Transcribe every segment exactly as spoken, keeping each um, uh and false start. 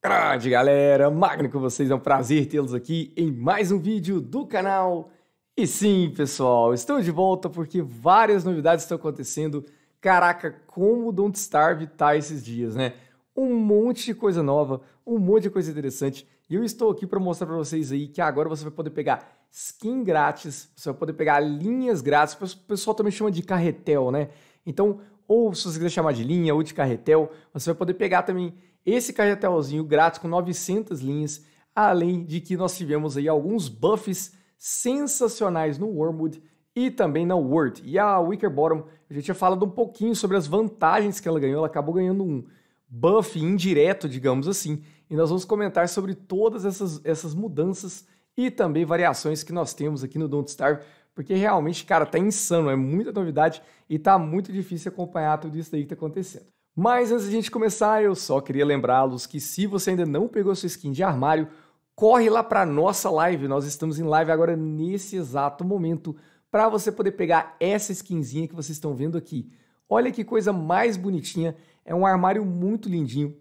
Grande galera, Magno com vocês, é um prazer tê-los aqui em mais um vídeo do canal. E sim, pessoal, estou de volta porque várias novidades estão acontecendo. Caraca, como o Don't Starve tá esses dias, né? Um monte de coisa nova, um monte de coisa interessante. E eu estou aqui para mostrar para vocês aí que agora você vai poder pegar skin grátis, você vai poder pegar linhas grátis, o pessoal também chama de carretel, né? Então, ou se você quiser chamar de linha ou de carretel, você vai poder pegar também esse carretelzinho grátis com novecentas linhas, além de que nós tivemos aí alguns buffs sensacionais no Wormwood e também na Wurt. E a Wickerbottom, eu já tinha falado um pouquinho sobre as vantagens que ela ganhou, ela acabou ganhando um buff indireto, digamos assim, e nós vamos comentar sobre todas essas, essas mudanças e também variações que nós temos aqui no Don't Starve, porque realmente, cara, tá insano, é muita novidade e tá muito difícil acompanhar tudo isso aí que tá acontecendo. Mas antes de a gente começar, eu só queria lembrá-los que se você ainda não pegou sua skin de armário, corre lá para nossa live, nós estamos em live agora nesse exato momento, para você poder pegar essa skinzinha que vocês estão vendo aqui. Olha que coisa mais bonitinha, é um armário muito lindinho,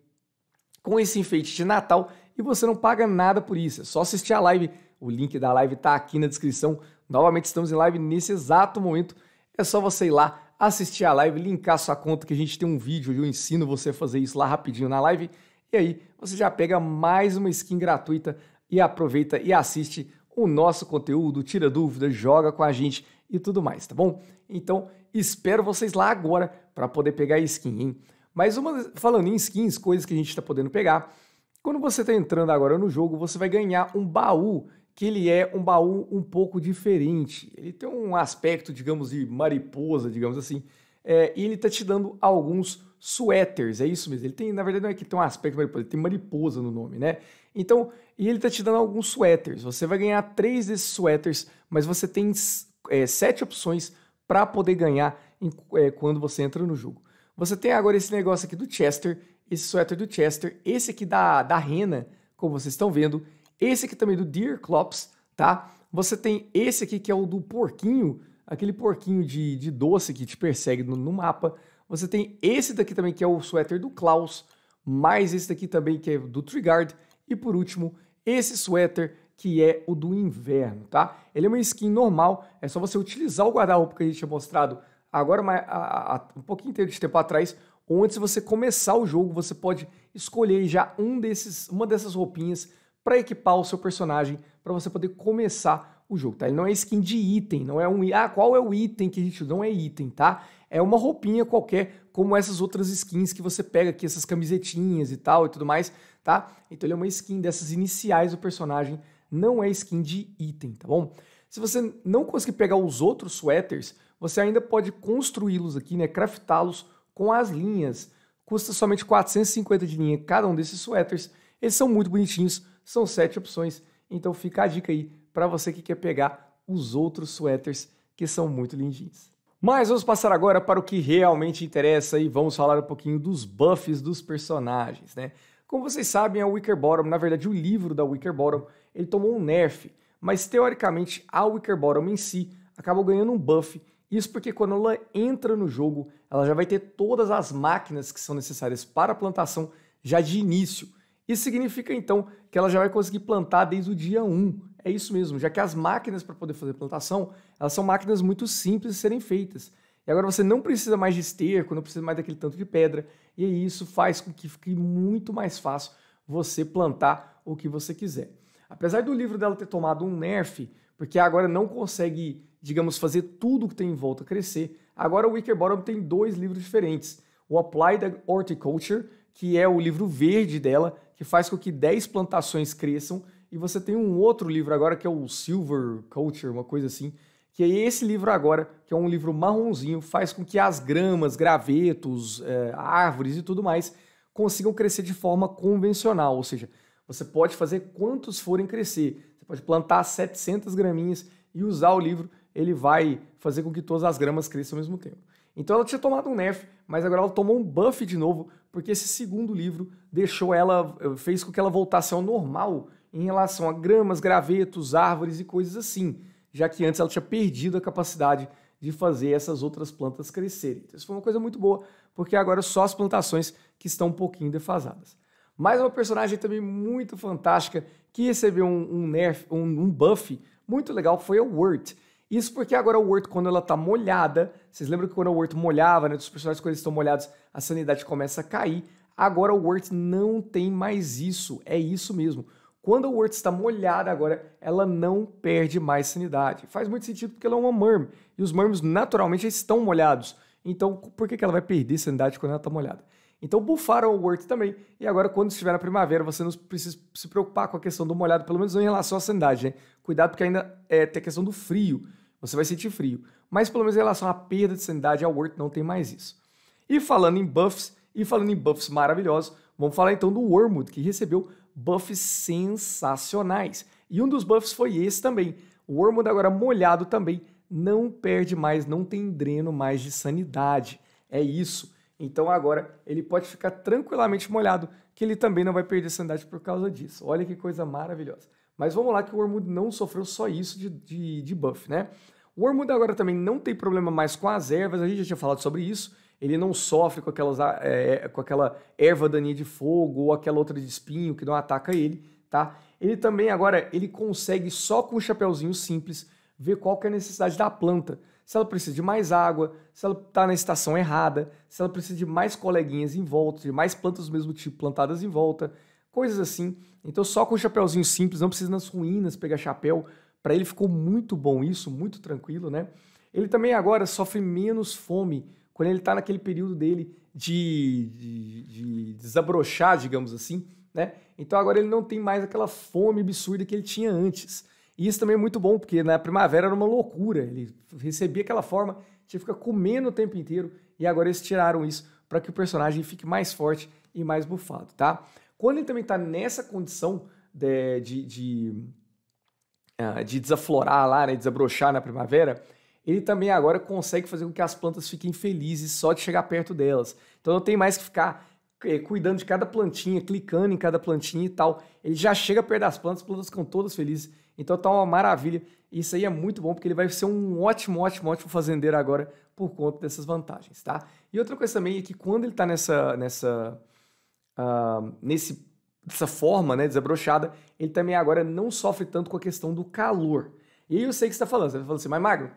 com esse enfeite de Natal, e você não paga nada por isso, é só assistir a live, o link da live tá aqui na descrição. Novamente estamos em live nesse exato momento, é só você ir lá, assistir a live, linkar sua conta, que a gente tem um vídeo e eu ensino você a fazer isso lá rapidinho na live, e aí você já pega mais uma skin gratuita e aproveita e assiste o nosso conteúdo, tira dúvidas, joga com a gente e tudo mais, tá bom? Então, espero vocês lá agora para poder pegar a skin, hein? Mas uma, falando em skins, coisas que a gente está podendo pegar, quando você está entrando agora no jogo, você vai ganhar um baú, que ele é um baú um pouco diferente, ele tem um aspecto, digamos, de mariposa, digamos assim, é, e ele tá te dando alguns suéteres, é isso mesmo, ele tem, na verdade não é que tem um aspecto de mariposa, ele tem mariposa no nome, né? Então, e ele tá te dando alguns suéteres, você vai ganhar três desses suéteres, mas você tem é, sete opções para poder ganhar em, é, quando você entra no jogo. Você tem agora esse negócio aqui do Chester, esse suéter do Chester, esse aqui da, da rena, como vocês estão vendo, esse aqui também do Deer Clops, tá? Você tem esse aqui que é o do porquinho, aquele porquinho de, de doce que te persegue no, no mapa. Você tem esse daqui também que é o suéter do Klaus, mais esse daqui também que é do TreeGuard. E por último, esse suéter que é o do inverno, tá? Ele é uma skin normal, é só você utilizar o guarda-roupa que a gente tinha mostrado agora, a, a, um pouquinho de tempo atrás, ou antes de você começar o jogo, você pode escolher já um desses, uma dessas roupinhas para equipar o seu personagem, para você poder começar o jogo, tá? Ele não é skin de item, não é um... Ah, qual é o item que a gente... Não é item, tá? É uma roupinha qualquer, como essas outras skins que você pega aqui, essas camisetinhas e tal e tudo mais, tá? Então ele é uma skin dessas iniciais do personagem, não é skin de item, tá bom? Se você não conseguir pegar os outros suéteres, você ainda pode construí-los aqui, né? Craftá-los com as linhas. Custa somente quatrocentos e cinquenta de linha cada um desses suéteres. Eles são muito bonitinhos, são sete opções, então fica a dica aí para você que quer pegar os outros suéteres que são muito lindinhos. Mas vamos passar agora para o que realmente interessa e vamos falar um pouquinho dos buffs dos personagens, né? Como vocês sabem, a Wickerbottom, na verdade o livro da Wickerbottom, ele tomou um nerf, mas teoricamente a Wickerbottom em si acabou ganhando um buff, isso porque quando ela entra no jogo, ela já vai ter todas as máquinas que são necessárias para a plantação já de início. Isso significa, então, que ela já vai conseguir plantar desde o dia um. É isso mesmo, já que as máquinas para poder fazer plantação, elas são máquinas muito simples de serem feitas. E agora você não precisa mais de esterco, não precisa mais daquele tanto de pedra, e isso faz com que fique muito mais fácil você plantar o que você quiser. Apesar do livro dela ter tomado um nerf, porque agora não consegue, digamos, fazer tudo que tem em volta crescer, agora o Wickerbottom tem dois livros diferentes. O Applied Horticulture, que é o livro verde dela, que faz com que dez plantações cresçam, e você tem um outro livro agora que é o Silver Culture, uma coisa assim, que é esse livro agora, que é um livro marronzinho, faz com que as gramas, gravetos, é, árvores e tudo mais consigam crescer de forma convencional, ou seja, você pode fazer quantos forem crescer, você pode plantar setecentas graminhas e usar o livro, ele vai fazer com que todas as gramas cresçam ao mesmo tempo. Então ela tinha tomado um nerf, mas agora ela tomou um buff de novo, porque esse segundo livro deixou ela, fez com que ela voltasse ao normal em relação a gramas, gravetos, árvores e coisas assim, já que antes ela tinha perdido a capacidade de fazer essas outras plantas crescerem. Então, isso foi uma coisa muito boa, porque agora só as plantações que estão um pouquinho defasadas. Mas uma personagem também muito fantástica que recebeu um, um nerf, um, um buff muito legal foi a Wurt. Isso porque agora a Wurt, quando ela tá molhada, vocês lembram que quando a Wurt molhava, né, dos personagens quando eles estão molhados, a sanidade começa a cair. Agora a Wurt não tem mais isso, é isso mesmo. Quando a Wurt está molhada agora, ela não perde mais sanidade. Faz muito sentido porque ela é uma merm, e os merms naturalmente estão molhados. Então, por que ela vai perder sanidade quando ela está molhada? Então, bufaram o Wurt também, e agora quando estiver na primavera, você não precisa se preocupar com a questão do molhado, pelo menos não em relação à sanidade, né? Cuidado porque ainda é, tem a questão do frio, você vai sentir frio. Mas pelo menos em relação à perda de sanidade, a Wurt não tem mais isso. E falando em buffs, e falando em buffs maravilhosos, vamos falar então do Wormwood, que recebeu buffs sensacionais. E um dos buffs foi esse também. O Wormwood agora molhado também não perde mais, não tem dreno mais de sanidade. É isso. Então agora ele pode ficar tranquilamente molhado, que ele também não vai perder sanidade por causa disso. Olha que coisa maravilhosa. Mas vamos lá que o Wormwood não sofreu só isso de, de, de buff, né? O Wormwood agora também não tem problema mais com as ervas, a gente já tinha falado sobre isso. Ele não sofre com, aquelas, é, com aquela erva daninha de fogo ou aquela outra de espinho que não ataca ele, tá? Ele também agora, ele consegue só com um chapeuzinho simples ver qual que é a necessidade da planta. Se ela precisa de mais água, se ela está na estação errada, se ela precisa de mais coleguinhas em volta, de mais plantas do mesmo tipo plantadas em volta, coisas assim. Então só com um chapeuzinho simples, não precisa nas ruínas pegar chapéu. Para ele ficou muito bom isso, muito tranquilo, né? Ele também agora sofre menos fome, quando ele está naquele período dele de, de, de desabrochar, digamos assim, né? Então agora ele não tem mais aquela fome absurda que ele tinha antes. E isso também é muito bom, porque na primavera era uma loucura, ele recebia aquela forma, tinha que ficar comendo o tempo inteiro, e agora eles tiraram isso para que o personagem fique mais forte e mais bufado, tá? Quando ele também está nessa condição de, de, de, de desaflorar lá, né? Desabrochar na primavera, ele também agora consegue fazer com que as plantas fiquem felizes só de chegar perto delas. Então não tem mais que ficar cuidando de cada plantinha, clicando em cada plantinha e tal. Ele já chega perto das plantas, as plantas ficam todas felizes. Então tá uma maravilha. Isso aí é muito bom, porque ele vai ser um ótimo, ótimo, ótimo fazendeiro agora por conta dessas vantagens, tá? E outra coisa também é que quando ele tá nessa, nessa, uh, nesse, nessa forma, né, desabrochada, ele também agora não sofre tanto com a questão do calor. E aí eu sei o que você tá falando. Você tá falando assim, mas Magno,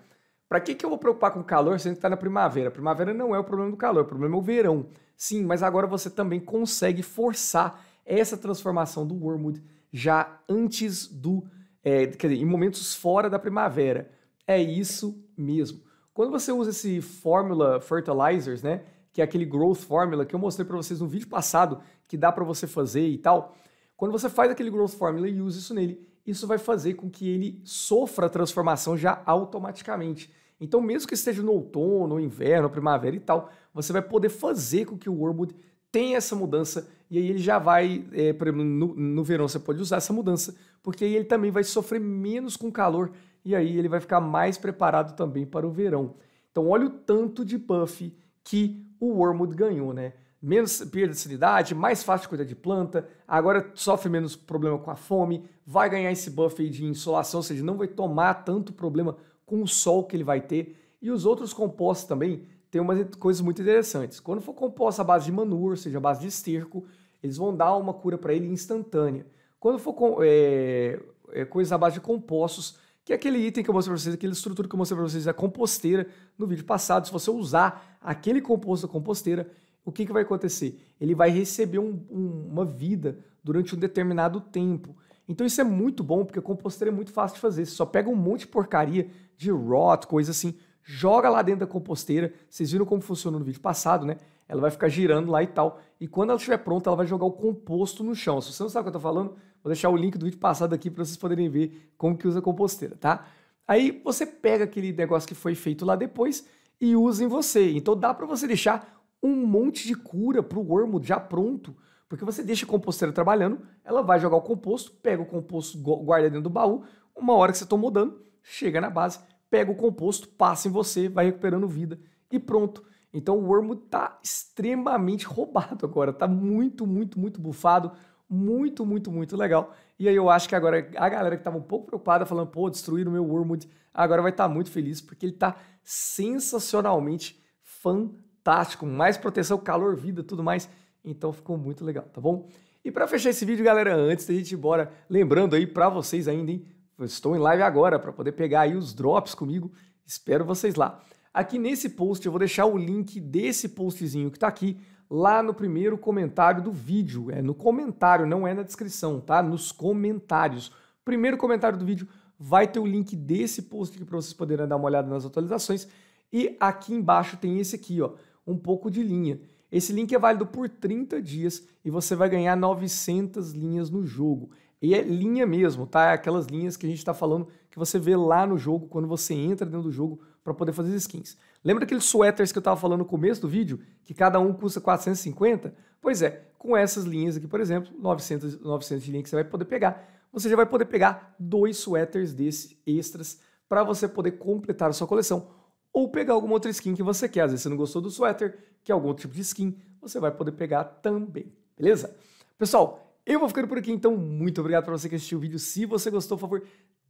para que, que eu vou preocupar com o calor se a gente está na primavera? A primavera não é o problema do calor, o problema é o verão. Sim, mas agora você também consegue forçar essa transformação do Wormwood já antes do... É, quer dizer, em momentos fora da primavera. É isso mesmo. Quando você usa esse Formula Fertilizers, né? Que é aquele Growth Formula que eu mostrei para vocês no vídeo passado, que dá para você fazer e tal. Quando você faz aquele Growth Formula e usa isso nele, isso vai fazer com que ele sofra a transformação já automaticamente. Então, mesmo que esteja no outono, no inverno, primavera e tal, você vai poder fazer com que o Wormwood tenha essa mudança, e aí ele já vai, é, por exemplo, no, no verão você pode usar essa mudança, porque aí ele também vai sofrer menos com calor, e aí ele vai ficar mais preparado também para o verão. Então, olha o tanto de buff que o Wormwood ganhou, né? Menos perda de sanidade, mais fácil de cuidar de planta, agora sofre menos problema com a fome, vai ganhar esse buff aí de insolação, ou seja, não vai tomar tanto problema com o sol que ele vai ter. E os outros compostos também tem umas coisas muito interessantes. Quando for composto à base de manure, ou seja, à base de esterco, eles vão dar uma cura para ele instantânea. Quando for com, é, é, coisas à base de compostos, que é aquele item que eu mostrei para vocês, aquela estrutura que eu mostrei para vocês da composteira no vídeo passado, se você usar aquele composto da composteira, o que, que vai acontecer? Ele vai receber um, um, uma vida durante um determinado tempo. Então isso é muito bom, porque a composteira é muito fácil de fazer. Você só pega um monte de porcaria de rot, coisa assim, joga lá dentro da composteira. Vocês viram como funciona no vídeo passado, né? Ela vai ficar girando lá e tal. E quando ela estiver pronta, ela vai jogar o composto no chão. Se você não sabe o que eu tô falando, vou deixar o link do vídeo passado aqui para vocês poderem ver como que usa a composteira, tá? Aí você pega aquele negócio que foi feito lá depois e usa em você. Então dá para você deixar um monte de cura para o Wormwood já pronto, porque você deixa a composteira trabalhando, ela vai jogar o composto, pega o composto, guarda dentro do baú, uma hora que você tomou dano, chega na base, pega o composto, passa em você, vai recuperando vida e pronto. Então o Wormwood está extremamente roubado agora, está muito, muito, muito bufado, muito, muito, muito legal. E aí eu acho que agora a galera que estava um pouco preocupada, falando, pô, destruir o meu Wormwood, agora vai estar muito feliz, porque ele está sensacionalmente fantástico. Fantástico, mais proteção, calor, vida, tudo mais. Então ficou muito legal, tá bom? E para fechar esse vídeo, galera, antes da gente ir embora, lembrando aí para vocês ainda, hein? Eu estou em live agora para poder pegar aí os drops comigo. Espero vocês lá. Aqui nesse post eu vou deixar o link desse postzinho que tá aqui, lá no primeiro comentário do vídeo. É no comentário, não é na descrição, tá? Nos comentários. Primeiro comentário do vídeo vai ter o link desse post aqui para vocês poderem dar uma olhada nas atualizações. E aqui embaixo tem esse aqui, ó, um pouco de linha. Esse link é válido por trinta dias e você vai ganhar novecentas linhas no jogo. E é linha mesmo, tá? É aquelas linhas que a gente está falando que você vê lá no jogo, quando você entra dentro do jogo para poder fazer as skins. Lembra daqueles sweaters que eu estava falando no começo do vídeo, que cada um custa quatrocentos e cinquenta? Pois é, com essas linhas aqui, por exemplo, novecentas de linha que você vai poder pegar, você já vai poder pegar dois sweaters desses extras para você poder completar a sua coleção ou pegar alguma outra skin que você quer. Às vezes você não gostou do sweater, quer algum outro tipo de skin, você vai poder pegar também, beleza? Pessoal, eu vou ficando por aqui, então muito obrigado para você que assistiu o vídeo. Se você gostou, por favor,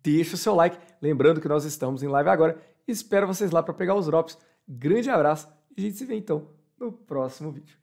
deixa o seu like. Lembrando que nós estamos em live agora. Espero vocês lá para pegar os drops. Grande abraço e a gente se vê então no próximo vídeo.